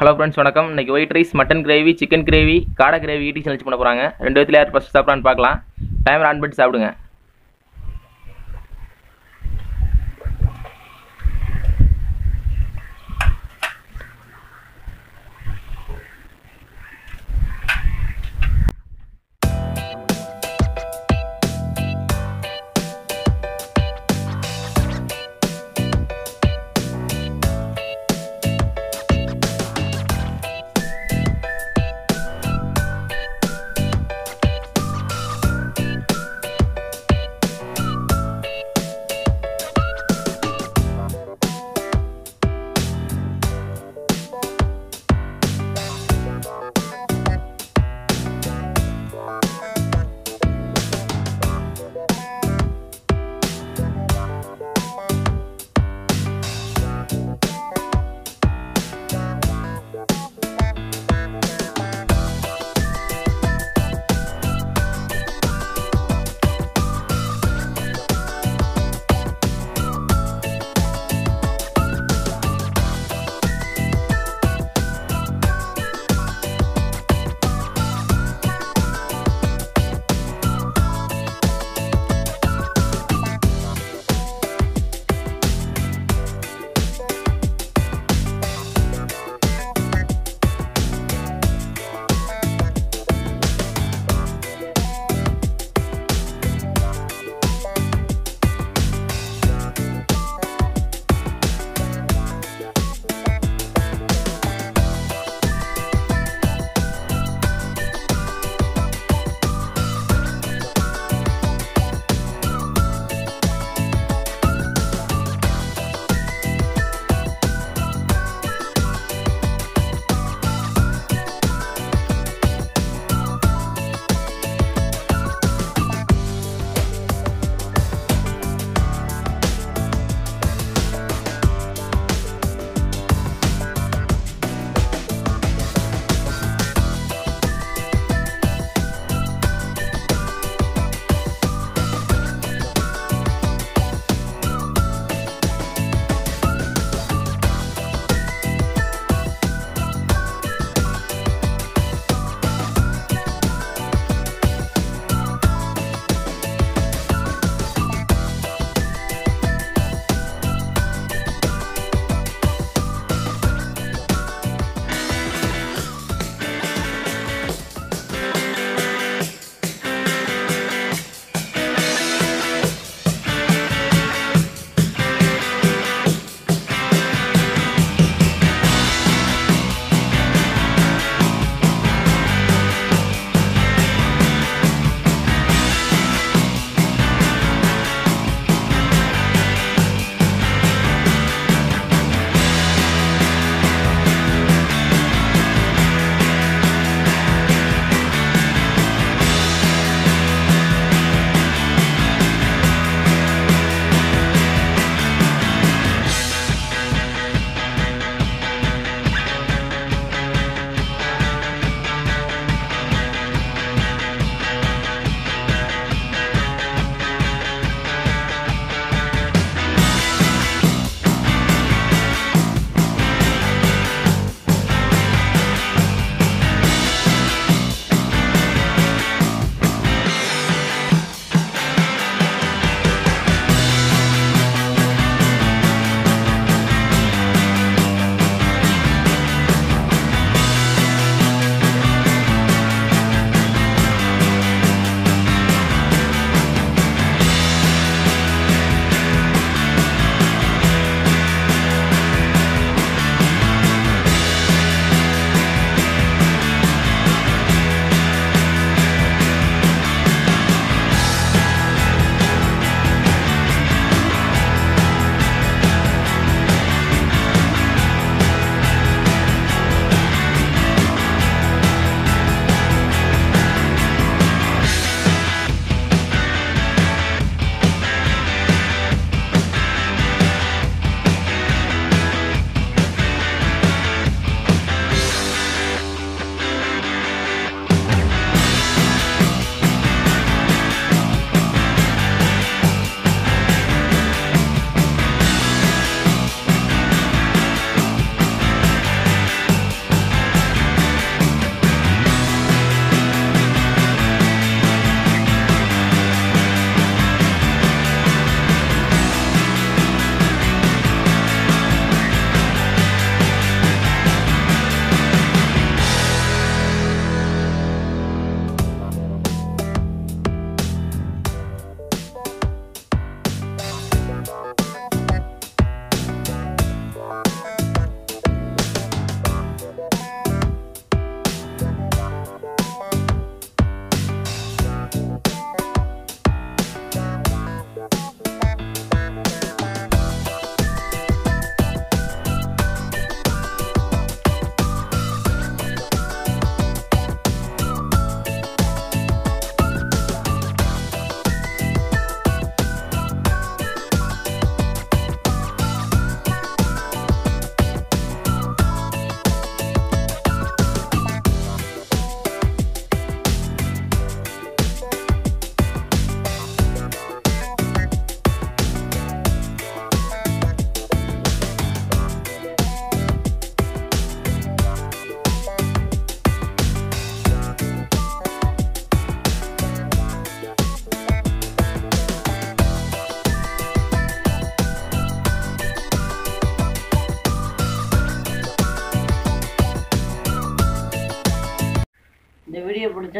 Hello friends, வணக்கம். இன்றைக்கி white rice, mutton gravy, chicken gravy, காடை கிரேவி ஈட்டி சமைச்சு பண்ண போகிறாங்க. ரெண்டு விதத்தில் யார் ஃபஸ்ட்டு சாப்பிட்றான்னு பார்க்கலாம். டைமர் ஆன் பண்ணி சாப்பிடுங்க.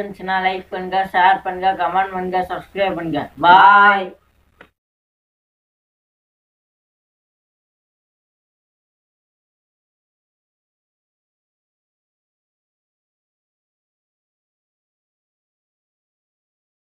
இருந்துச்சுன்னா லைக் பண்ணுங்க, ஷேர் பண்ணுங்க, கமெண்ட் பண்ணுங்க, சப்ஸ்கிரைப் பண்ணுங்க. பாய்.